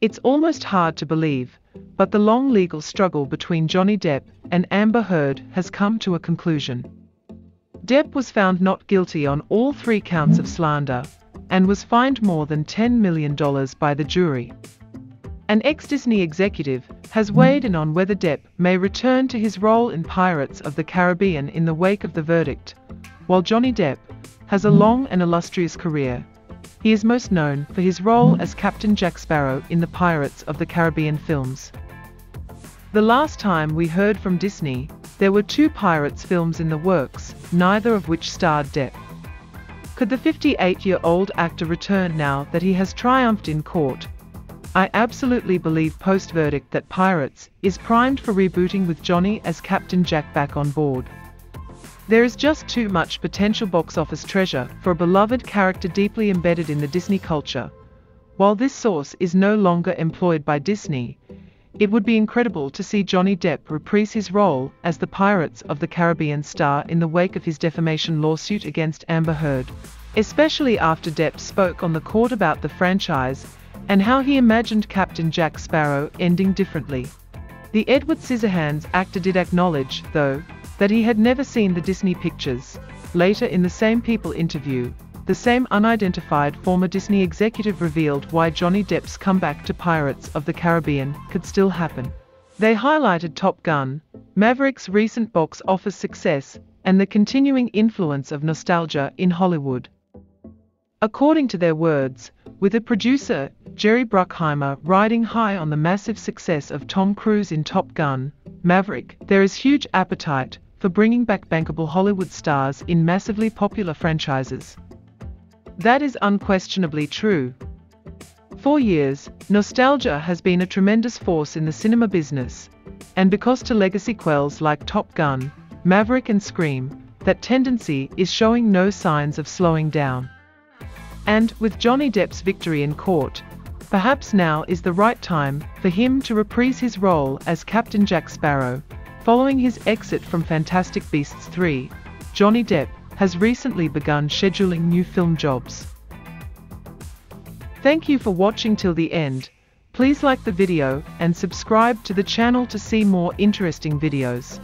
It's almost hard to believe, but the long legal struggle between Johnny Depp and Amber Heard has come to a conclusion. Depp was found not guilty on all three counts of slander, and was fined more than $10 million by the jury. An ex-Disney executive has weighed in on whether Depp may return to his role in Pirates of the Caribbean in the wake of the verdict. While Johnny Depp has a long and illustrious career, he is most known for his role as Captain Jack Sparrow in the Pirates of the Caribbean films. The last time we heard from Disney, there were two Pirates films in the works, neither of which starred Depp. Could the 58-year-old actor return now that he has triumphed in court? I absolutely believe post-verdict that Pirates is primed for rebooting with Johnny as Captain Jack back on board. There is just too much potential box office treasure for a beloved character deeply embedded in the Disney culture. While this source is no longer employed by Disney, it would be incredible to see Johnny Depp reprise his role as the Pirates of the Caribbean star in the wake of his defamation lawsuit against Amber Heard, especially after Depp spoke on the court about the franchise and how he imagined Captain Jack Sparrow ending differently. The Edward Scissorhands actor did acknowledge, though, that he had never seen the Disney pictures. Later in the same People interview, the same unidentified former Disney executive revealed why Johnny Depp's comeback to Pirates of the Caribbean could still happen. They highlighted Top Gun, Maverick's recent box office success, and the continuing influence of nostalgia in Hollywood. According to their words, with a producer, Jerry Bruckheimer, riding high on the massive success of Tom Cruise in Top Gun, Maverick, there is huge appetite for bringing back bankable Hollywood stars in massively popular franchises. That is unquestionably true. For years, nostalgia has been a tremendous force in the cinema business, and because to legacy sequels like Top Gun, Maverick and Scream, that tendency is showing no signs of slowing down. And, with Johnny Depp's victory in court, perhaps now is the right time for him to reprise his role as Captain Jack Sparrow. Following his exit from Fantastic Beasts 3, Johnny Depp has recently begun scheduling new film jobs. Thank you for watching till the end. Please like the video and subscribe to the channel to see more interesting videos.